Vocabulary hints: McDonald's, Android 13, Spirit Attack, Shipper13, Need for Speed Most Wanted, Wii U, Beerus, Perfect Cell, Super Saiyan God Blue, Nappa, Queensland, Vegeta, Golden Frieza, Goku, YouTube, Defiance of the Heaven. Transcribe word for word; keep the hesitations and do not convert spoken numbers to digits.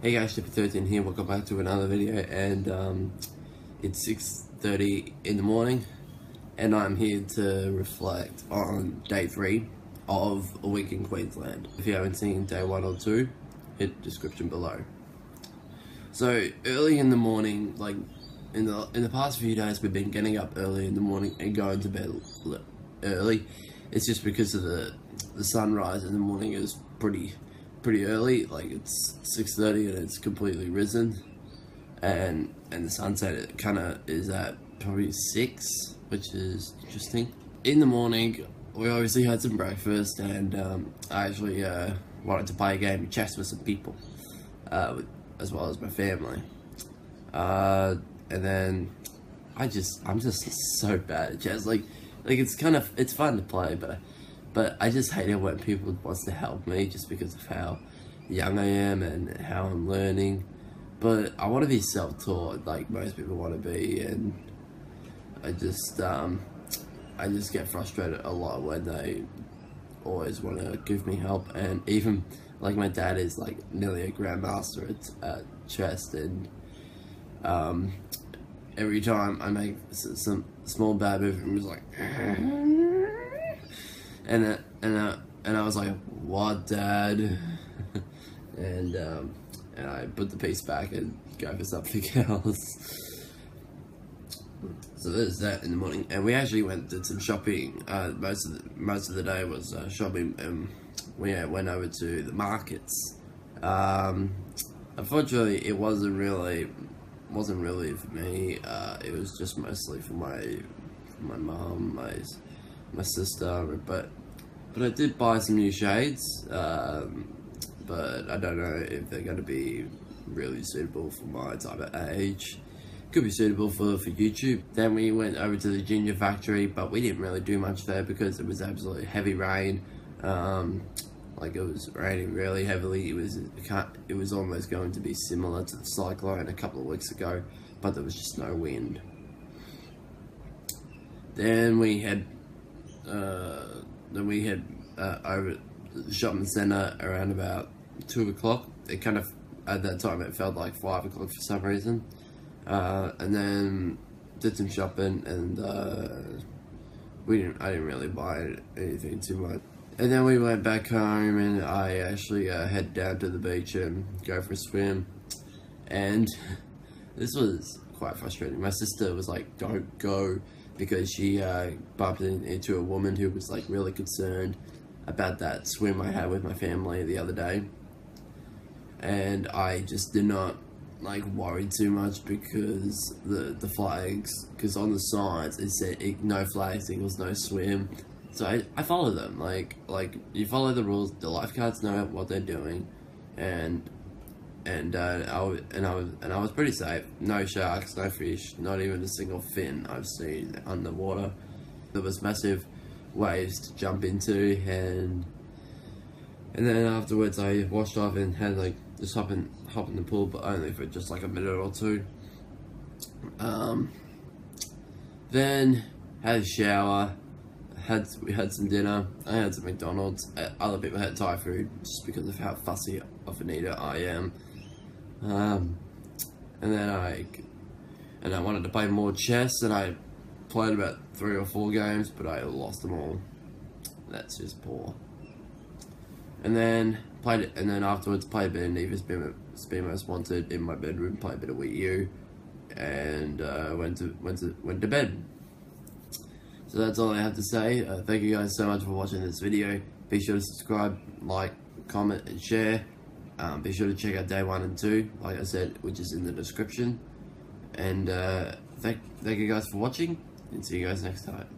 Hey guys, Shipper thirteen here, welcome back to another video, and um, it's six thirty in the morning and I'm here to reflect on day three of a week in Queensland. If you haven't seen day one or two, hit description below. So early in the morning, like in the, in the past few days we've been getting up early in the morning and going to bed early. It's just because of the, the sunrise in the morning is pretty pretty early, like it's six thirty and it's completely risen, and and the sunset it kind of is at probably six, which is interesting. In the morning we obviously had some breakfast, and um, I actually uh, wanted to play a game of chess with some people, uh, with, as well as my family, uh, and then I just I'm just so bad at chess. Like like it's kind of it's fun to play, but But I just hate it when people wants to help me just because of how young I am and how I'm learning. But I want to be self-taught, like most people want to be, and I just um, I just get frustrated a lot when they always want to give me help. And even like my dad is like nearly a grandmaster at uh, chess, and um, every time I make some small bad move, I'm just like. And uh, and uh, and I was like, "What, Dad?" and um, and I put the piece back and go for something else. So there's that in the morning, and we actually went did some shopping. Uh, most of the, most of the day was uh, shopping, and we uh, went over to the markets. Um, unfortunately, it wasn't really wasn't really for me. Uh, it was just mostly for my for my mom, my. my sister, but but I did buy some new shades, um, but I don't know if they're going to be really suitable for my type of age. Could be suitable for, for YouTube. Then we went over to the Ginger Factory, but we didn't really do much there because it was absolutely heavy rain. Um, like it was raining really heavily. It was it was almost going to be similar to the cyclone a couple of weeks ago, but there was just no wind. Then we had Uh, then we had uh, over the shopping centre around about two o'clock. It kind of, at that time it felt like five o'clock for some reason, uh, and then did some shopping, and uh, we didn't, I didn't really buy anything too much. And then we went back home, and I actually uh, head down to the beach and go for a swim, and this was quite frustrating. My sister was like, "Don't go," because she uh, bumped in, into a woman who was like really concerned about that swim I had with my family the other day. And I just did not like worry too much because the, the flags, because on the signs it said no flags equals no swim. So I, I follow them, like like you follow the rules, the lifeguards know what they're doing, and And, uh, I, and, I was, and I was pretty safe. No sharks, no fish, not even a single fin I've seen underwater. There was massive waves to jump into, and and then afterwards I washed off and had like just hop in, hop in the pool, but only for just like a minute or two. Um, then had a shower, had, we had some dinner, I had some McDonald's, other people had Thai food just because of how fussy of an eater I am. Um, and then I, and I wanted to play more chess, and I played about three or four games, but I lost them all. That's just poor. And then played it, and then afterwards played a bit of Need for Speed Most Wanted in my bedroom, played a bit of Wii U, and uh, went to went to went to bed. So that's all I have to say. Uh, thank you guys so much for watching this video. Be sure to subscribe, like, comment, and share. Um, be sure to check out day one and two, like I said, which is in the description. And uh, thank, thank you guys for watching, and see you guys next time.